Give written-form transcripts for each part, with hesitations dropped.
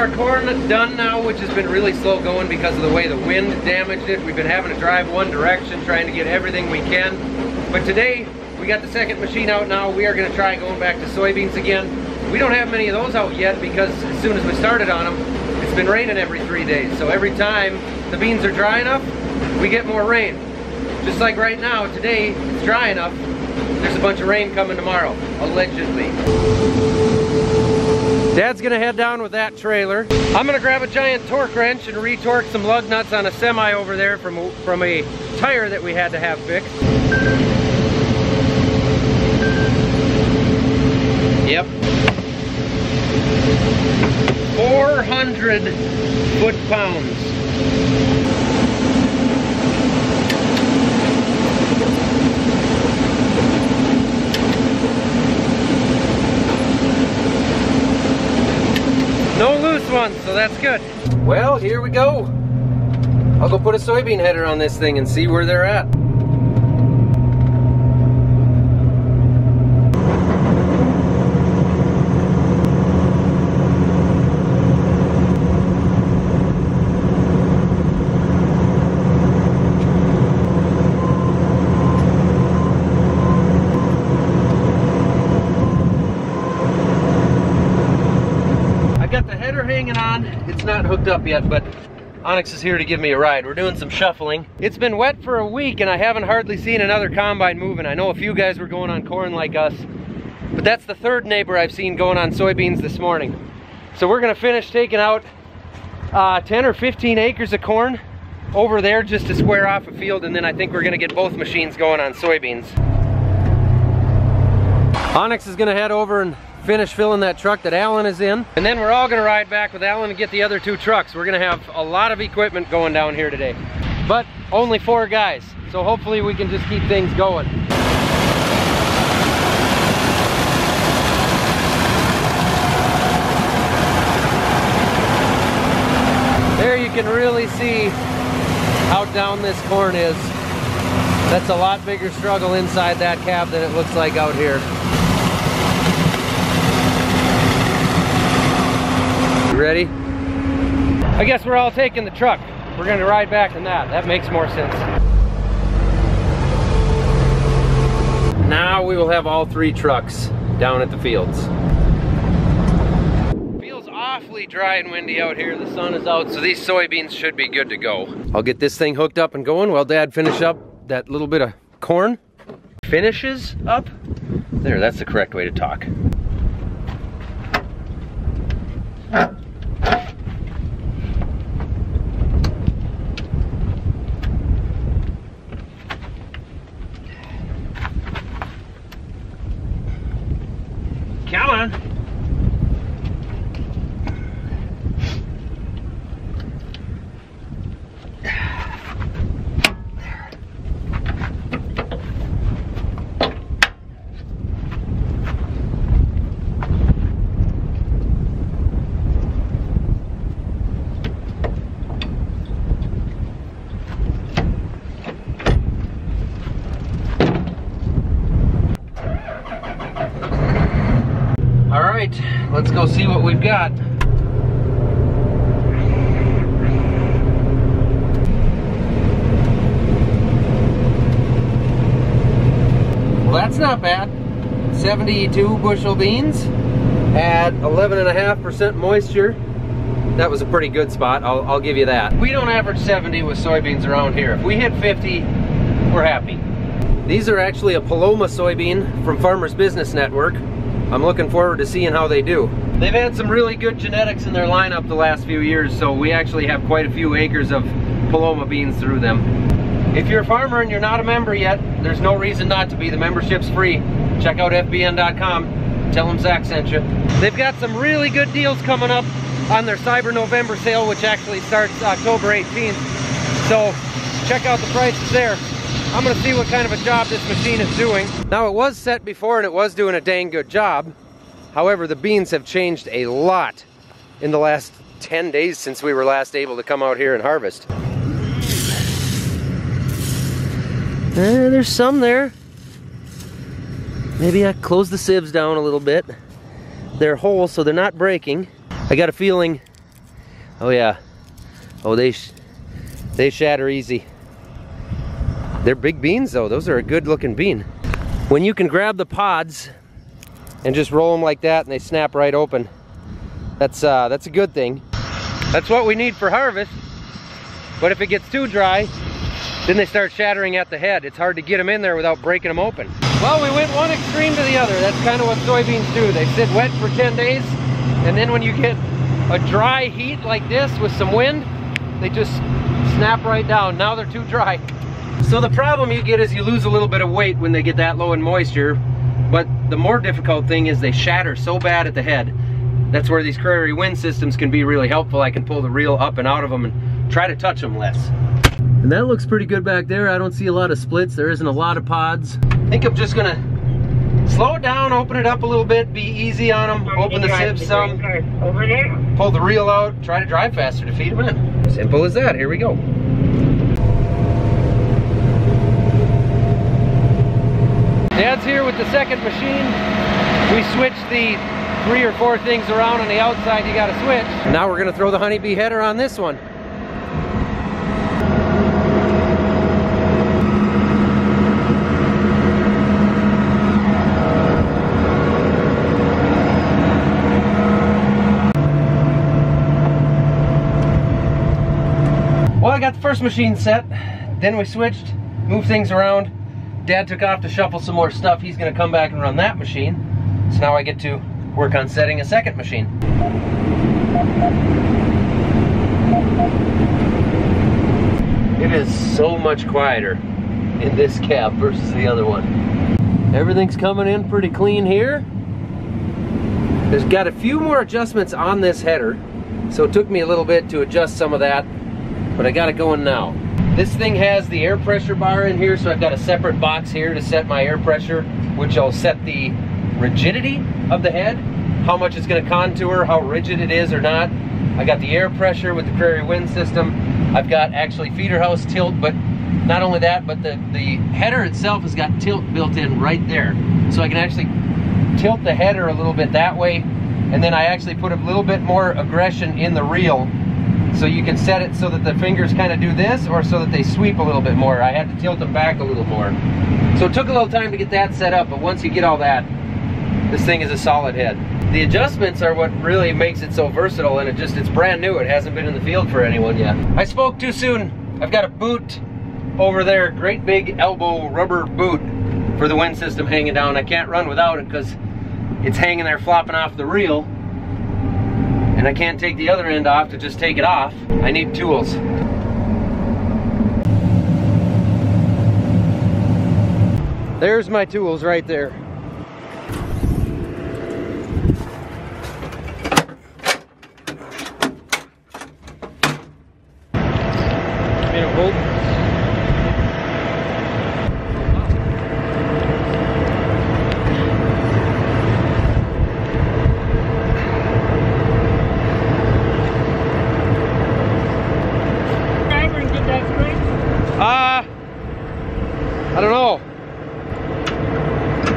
our corn done now, which has been really slow going because of the way the wind damaged it. We've been having to drive one direction, trying to get everything we can. But today, we got the second machine out now. We are gonna try going back to soybeans again. We don't have many of those out yet because as soon as we started on them, it's been raining every 3 days. So every time the beans are dry enough, we get more rain. Just like right now, today, it's dry enough. There's a bunch of rain coming tomorrow, allegedly. Dad's gonna head down with that trailer. I'm gonna grab a giant torque wrench and retorque some lug nuts on a semi over there from a tire that we had to have fixed. Yep. 400 foot-pounds. No loose ones, so that's good. Well, here we go. I'll go put a soybean header on this thing and see where they're at. Hooked up yet, but Onyx is here to give me a ride. We're doing some shuffling. It's been wet for a week and I haven't hardly seen another combine moving. I know a few guys were going on corn like us, but that's the third neighbor I've seen going on soybeans this morning. So we're gonna finish taking out 10 or 15 acres of corn over there just to square off a field, and then I think we're gonna get both machines going on soybeans. Onyx is gonna head over and finish filling that truck that Alan is in, and then we're all gonna ride back with Alan and get the other two trucks. We're gonna have a lot of equipment going down here today, but only four guys, so hopefully we can just keep things going. There you can really see how down this corn is. That's a lot bigger struggle inside that cab than it looks like out here. Ready? I guess we're all taking the truck. We're gonna ride back in that. That makes more sense. Now we will have all three trucks down at the fields. Feels awfully dry and windy out here. The sun is out, so these soybeans should be good to go. I'll get this thing hooked up and going while Dad finishes up that little bit of corn. Finishes up? There, that's the correct way to talk. Let's go see what we've got. Well, that's not bad. 72 bushel beans at 11.5% moisture. That was a pretty good spot, I'll give you that. We don't average 70 with soybeans around here. If we hit 50, we're happy. These are actually a Paloma soybean from Farmers Business Network. I'm looking forward to seeing how they do. They've had some really good genetics in their lineup the last few years, so we actually have quite a few acres of Paloma beans through them. If you're a farmer and you're not a member yet, there's no reason not to be. The membership's free. Check out fbn.com. Tell them Zach sent you. They've got some really good deals coming up on their Cyber November sale, which actually starts October 18th. So check out the prices there. I'm gonna see what kind of a job this machine is doing. Now, it was set before and it was doing a dang good job. However, the beans have changed a lot in the last 10 days since we were last able to come out here and harvest. There's some there. Maybe I closed the sieves down a little bit. They're whole, so they're not breaking. I got a feeling Oh yeah. Oh, they shatter easy. They're big beans though. Those are a good looking bean. When you can grab the pods and just roll them like that and they snap right open, that's a good thing. That's what we need for harvest. But if it gets too dry, then they start shattering at the head. It's hard to get them in there without breaking them open. Well, we went one extreme to the other. That's kind of what soybeans do. They sit wet for 10 days, and then when you get a dry heat like this with some wind, they just snap right down. Now they're too dry. So the problem you get is you lose a little bit of weight when they get that low in moisture, but the more difficult thing is they shatter so bad at the head. That's where these Crary wind systems can be really helpful. I can pull the reel up and out of them and try to touch them less. And that looks pretty good back there. I don't see a lot of splits. There isn't a lot of pods. I think I'm just gonna slow it down, open it up a little bit, be easy on them, open the sieves some, pull the reel out, try to drive faster to feed them in. Simple as that. Here we go. Dad's here with the second machine. We switched the 3 or 4 things around on the outside you gotta switch. Now we're gonna throw the honeybee header on this one. Well, I got the first machine set, then we switched, moved things around. Dad took off to shuffle some more stuff. He's gonna come back and run that machine. So now I get to work on setting a second machine. It is so much quieter in this cab versus the other one. Everything's coming in pretty clean here. There's got a few more adjustments on this header, so it took me a little bit to adjust some of that, but I got it going now. This thing has the air pressure bar in here, so I've got a separate box here to set my air pressure, which I'll set the rigidity of the head, how much it's going to contour, how rigid it is or not. I got the air pressure with the Prairie Wind system. I've got actually feeder house tilt, but not only that, but the header itself has got tilt built in right there. So I can actually tilt the header a little bit that way, and then I actually put a little bit more aggression in the reel. So you can set it so that the fingers kind of do this, or so that they sweep a little bit more. I had to tilt them back a little more. So it took a little time to get that set up, but once you get all that, this thing is a solid head. The adjustments are what really makes it so versatile, and it's brand new. It hasn't been in the field for anyone yet. I spoke too soon. I've got a boot over there, great big elbow rubber boot for the wind system hanging down. I can't run without it because it's hanging there flopping off the reel, and I can't take the other end off to just take it off. I need tools. There's my tools right there. I don't know.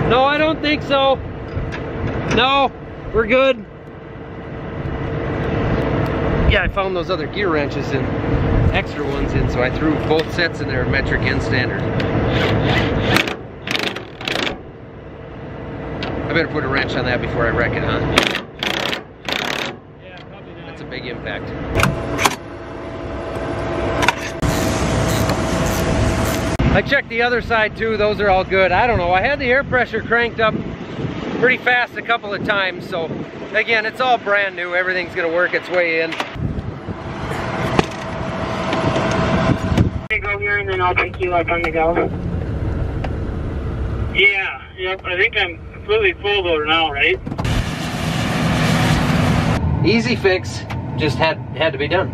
No, I don't think so. No, we're good. Yeah, I found those other gear wrenches and extra ones in, so I threw both sets in there, metric and standard. I better put a wrench on that before I wreck it, huh? Yeah, probably not. That's a big impact. I checked the other side too, those are all good. I don't know, I had the air pressure cranked up pretty fast a couple of times, so again, it's all brand new, everything's gonna work its way in. I'm gonna go here and then I'll pick you up on the go. Yeah, yep, I think I'm completely full loader now, right? Easy fix, just had to be done.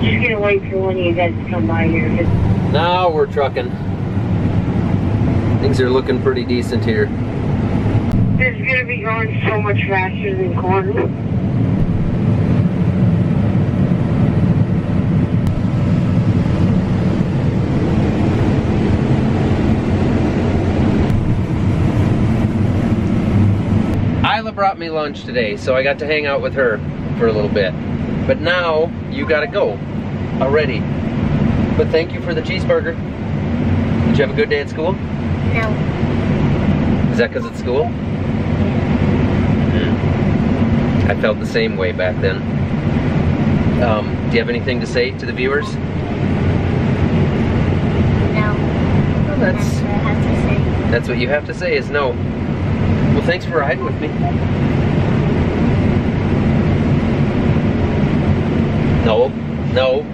I'm just gonna wait for one of you guys to come by here. Now we're trucking. Things are looking pretty decent here. This is gonna be going so much faster than corn. Isla brought me lunch today, so I got to hang out with her for a little bit. But now you gotta go already. But thank you for the cheeseburger. Did you have a good day at school? No. Is that because it's school? Mm. I felt the same way back then. Do you have anything to say to the viewers? That's what you have to say is no. Well, thanks for riding with me. No, no.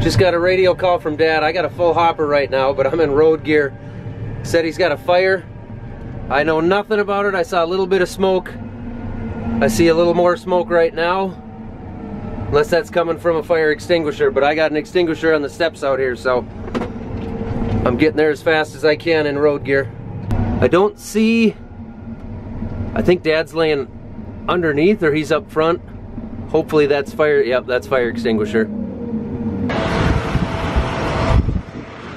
Just got a radio call from Dad. I got a full hopper right now, but I'm in road gear. Said he's got a fire. I know nothing about it. I saw a little bit of smoke. I see a little more smoke right now. Unless that's coming from a fire extinguisher, but I got an extinguisher on the steps out here, so I'm getting there as fast as I can in road gear. I don't see, I think Dad's laying underneath or he's up front. Hopefully that's fire, yep, that's fire extinguisher.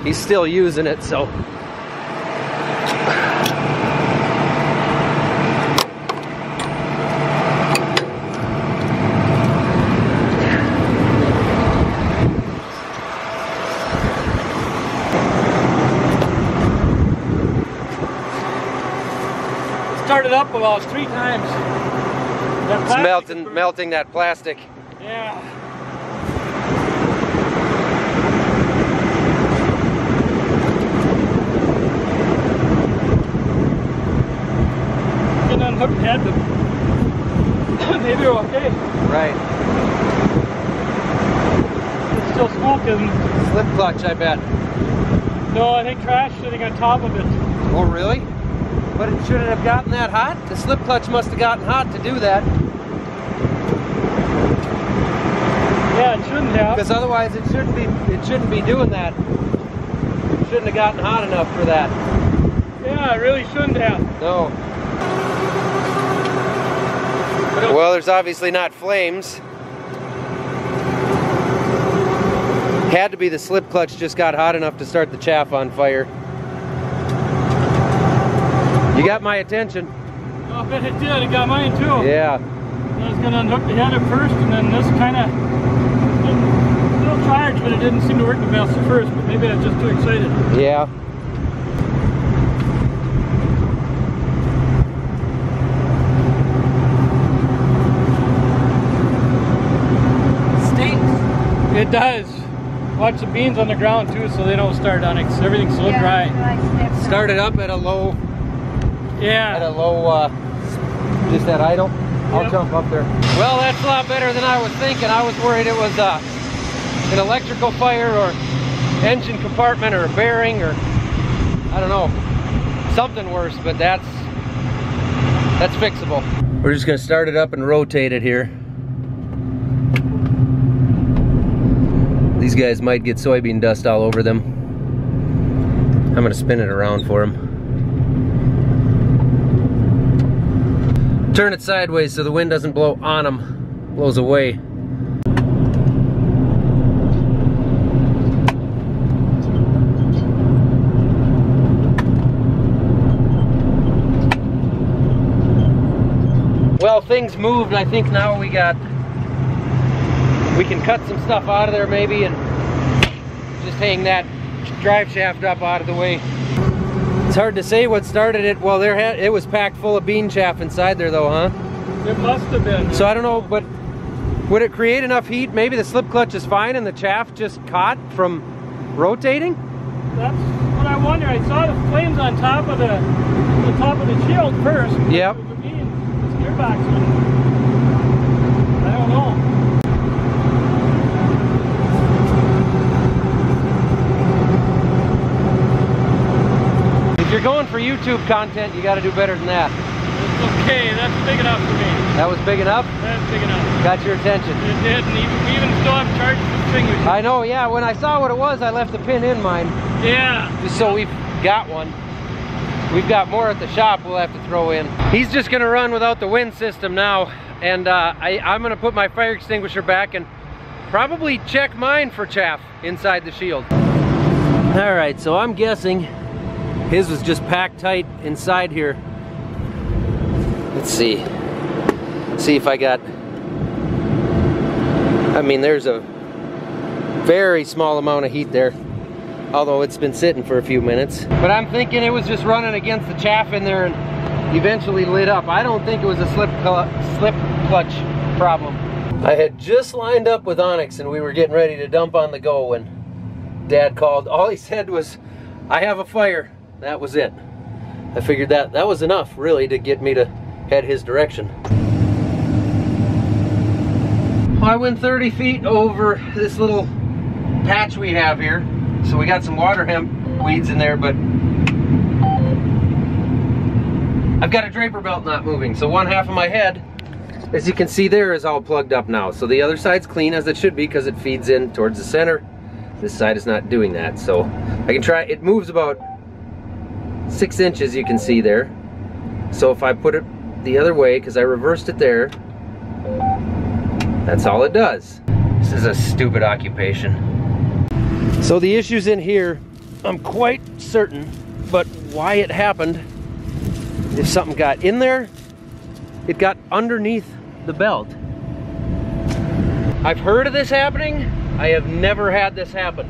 He's still using it, so. It up about 3 times. It's melting that plastic. Yeah. Can unhook at them. They do okay. Right. It's still smoking. Slip clutch, I bet. No, I think trash sitting on top of it. Oh, really? But it shouldn't have gotten that hot. The slip clutch must have gotten hot to do that. Yeah, it shouldn't have. Because otherwise it shouldn't be doing that. It shouldn't have gotten hot enough for that. Yeah, it really shouldn't have. No. Well, there's obviously not flames. Had to be the slip clutch just got hot enough to start the chaff on fire. You got my attention. Oh, I bet it did. It got mine too. Yeah. I was going to unhook the header first, and then this kind of still charged, but it didn't seem to work the best at first. But maybe I was just too excited. Yeah. Stinks. It does. Watch the beans on the ground too, so they don't start on it. Everything's so dry. Like started up at a low. Yeah. At a low, just that idle. I'll jump up there. Well, that's a lot better than I was thinking. I was worried it was an electrical fire or engine compartment or a bearing or, I don't know, something worse, but that's fixable. We're just gonna start it up and rotate it here. These guys might get soybean dust all over them. I'm gonna spin it around for them. Turn it sideways so the wind doesn't blow on them, blows away. Well, things moved. I think now we can cut some stuff out of there maybe and just hang that drive shaft up out of the way. It's hard to say what started it. Well, it was packed full of bean chaff inside there though, huh? It must have been. So I don't know, but would it create enough heat? Maybe the slip clutch is fine and the chaff just caught from rotating? That's what I wonder. I saw the flames on top of the top of the shield first. Yep. The beans, the gear box. I don't know. If you're going for YouTube content, you got to do better than that. Okay, that's big enough for me. That was big enough? That's big enough. Got your attention. It did, and even still I'm charged with fingers. I know, yeah. When I saw what it was, I left the pin in mine. Yeah. So we've got one. We've got more at the shop we'll have to throw in. He's just going to run without the wind system now, and I'm going to put my fire extinguisher back and probably check mine for chaff inside the shield. All right, so I'm guessing his was just packed tight inside here. It Let's see if I got, I mean, there's a very small amount of heat there, although it's been sitting for a few minutes. But I'm thinking it was just running against the chaff in there and eventually lit up. I don't think it was a slip clutch problem. I had just lined up with Onyx and we were getting ready to dump on the go when Dad called. All he said was, I have a fire. That was it. I figured that was enough really to get me to head his direction. Well, I went 30 feet over this little patch we have here. So we got some water hemp weeds in there, but I've got a draper belt not moving. So one half of my head, as you can see there, is all plugged up now. So the other side's clean as it should be because it feeds in towards the center. This side is not doing that. So I can try, it moves about 6 inches, you can see there. So if I put it the other way, because I reversed it there, that's all it does. This is a stupid occupation. So the issues in here, I'm quite certain, but why it happened, if something got in there, it got underneath the belt. I've heard of this happening. I have never had this happen.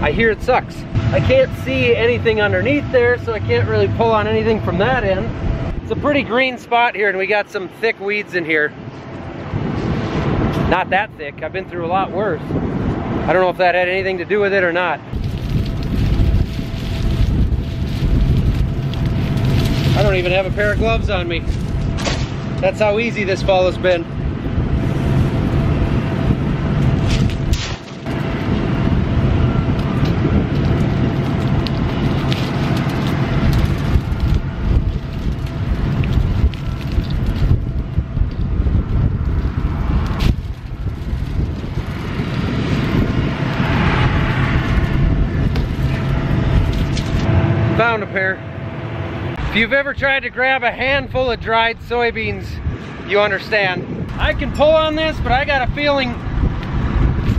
I hear it sucks. I can't see anything underneath there, so I can't really pull on anything from that end. It's a pretty green spot here, and we got some thick weeds in here. Not that thick. I've been through a lot worse. I don't know if that had anything to do with it or not. I don't even have a pair of gloves on me. That's how easy this fall has been. Found a pair. If you've ever tried to grab a handful of dried soybeans, you understand. I can pull on this, but I got a feeling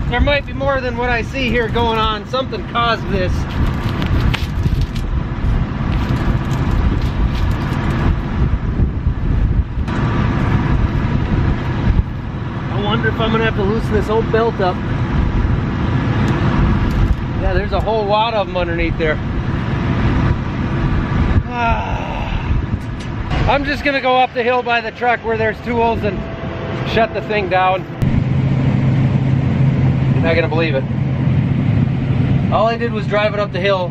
there might be more than what I see here going on. Something caused this. I wonder if I'm gonna have to loosen this whole belt up. Yeah, there's a whole wad of them underneath there. I'm just gonna go up the hill by the truck where there's two holes and shut the thing down. You're not gonna believe it. All I did was drive it up the hill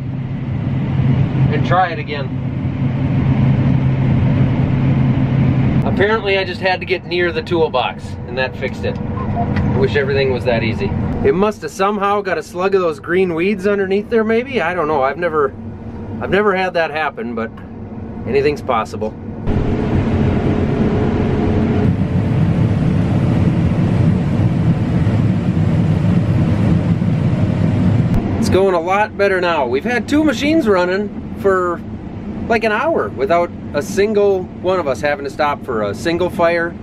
and try it again. Apparently I just had to get near the toolbox and that fixed it. I wish everything was that easy. It must have somehow got a slug of those green weeds underneath there maybe? I don't know. I've never had that happen, but anything's possible. It's going a lot better now. We've had two machines running for like an hour without a single one of us having to stop for a single fire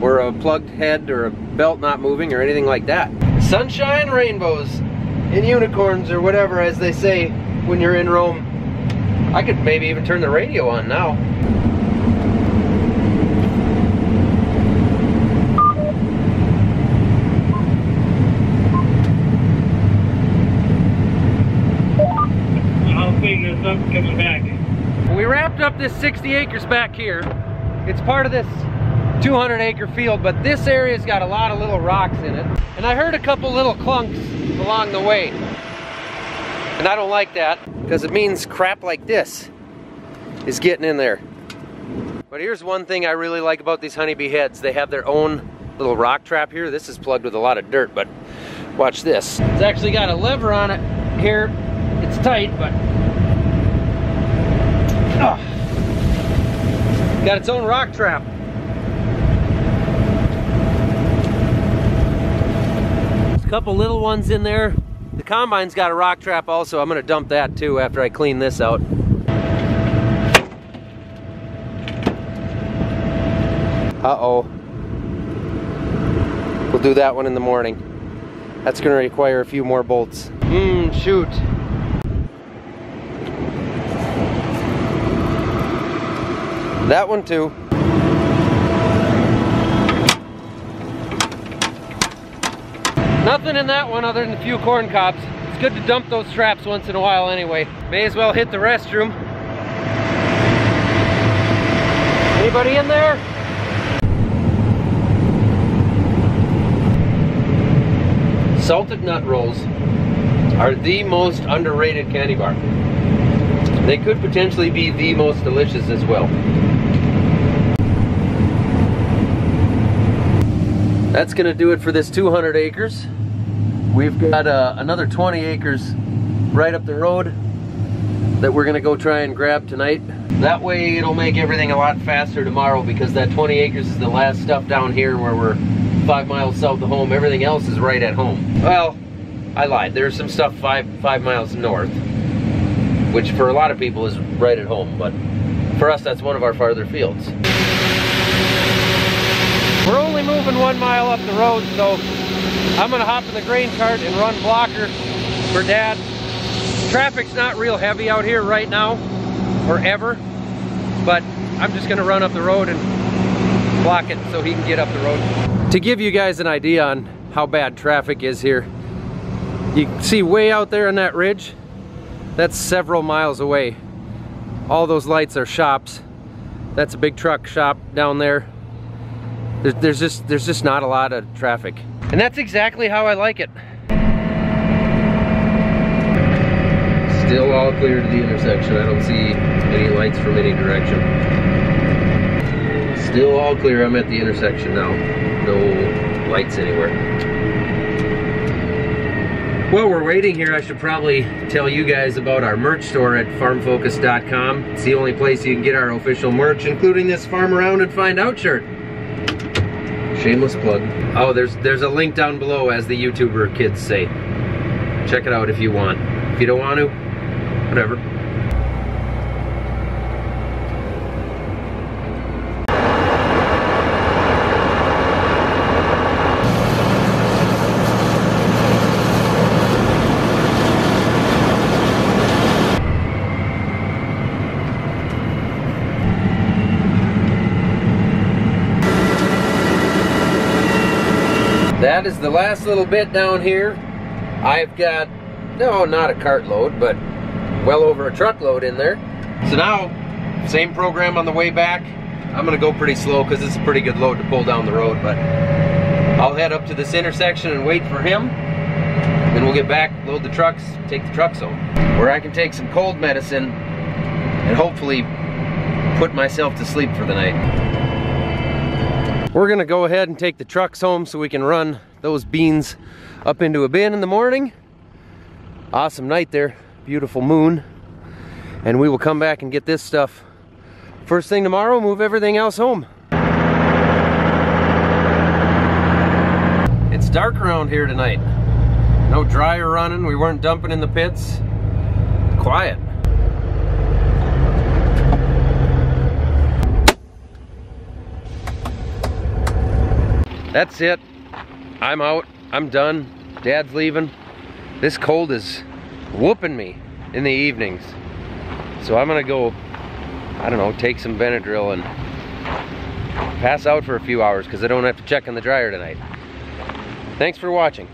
or a plugged head or a belt not moving or anything like that. Sunshine, rainbows, and unicorns or whatever as they say when you're in Rome. I could maybe even turn the radio on now. I'll clean this up coming back. We wrapped up this 60 acres back here. It's part of this 200 acre field, but this area's got a lot of little rocks in it. And I heard a couple little clunks along the way. And I don't like that, because it means crap like this is getting in there. But here's one thing I really like about these honeybee heads. They have their own little rock trap here. This is plugged with a lot of dirt, but watch this. It's actually got a lever on it here. It's tight, but got its own rock trap. There's a couple little ones in there. The combine's got a rock trap also. I'm gonna dump that too after I clean this out. Uh-oh. We'll do that one in the morning. That's gonna require a few more bolts. Shoot. That one too. Nothing in that one other than a few corn cobs. It's good to dump those straps once in a while anyway. May as well hit the restroom. Anybody in there? Salted nut rolls are the most underrated candy bar. They could potentially be the most delicious as well. That's gonna do it for this 200 acres. We've got another 20 acres right up the road that we're gonna go try and grab tonight. That way it'll make everything a lot faster tomorrow, because that 20 acres is the last stuff down here where we're 5 miles south of home. Everything else is right at home. Well, I lied. There's some stuff five miles north, which for a lot of people is right at home, but for us that's one of our farther fields. We're only moving 1 mile up the road, so I'm gonna hop in the grain cart and run blocker for Dad. Traffic's not real heavy out here right now, or ever, but I'm just gonna run up the road and block it so he can get up the road. To give you guys an idea on how bad traffic is here, you can see way out there on that ridge, that's several miles away. All those lights are shops. That's a big truck shop down there. There's just not a lot of traffic. And that's exactly how I like it. Still all clear to the intersection. I don't see any lights from any direction. Still all clear. I'm at the intersection now. No lights anywhere. While we're waiting here, I should probably tell you guys about our merch store at farmfocus.com. It's the only place you can get our official merch, including this Farm Around and Find Out shirt. Shameless plug. Oh, there's a link down below, as the YouTuber kids say. Check it out if you want. If you don't want to, whatever. That is the last little bit down here. I've got, no, not a cartload, but well over a truckload in there. So now, same program on the way back. I'm gonna go pretty slow because it's a pretty good load to pull down the road, but I'll head up to this intersection and wait for him. Then we'll get back, load the trucks, take the trucks home, where I can take some cold medicine and hopefully put myself to sleep for the night. We're gonna go ahead and take the trucks home so we can run those beans up into a bin in the morning. Awesome night there, beautiful moon. And we will come back and get this stuff. First thing tomorrow, move everything else home. It's dark around here tonight. No dryer running, we weren't dumping in the pits. Quiet. That's it. I'm out. I'm done. Dad's leaving. This cold is whooping me in the evenings. So I'm gonna go, I don't know, take some Benadryl and pass out for a few hours because I don't have to check in the dryer tonight. Thanks for watching.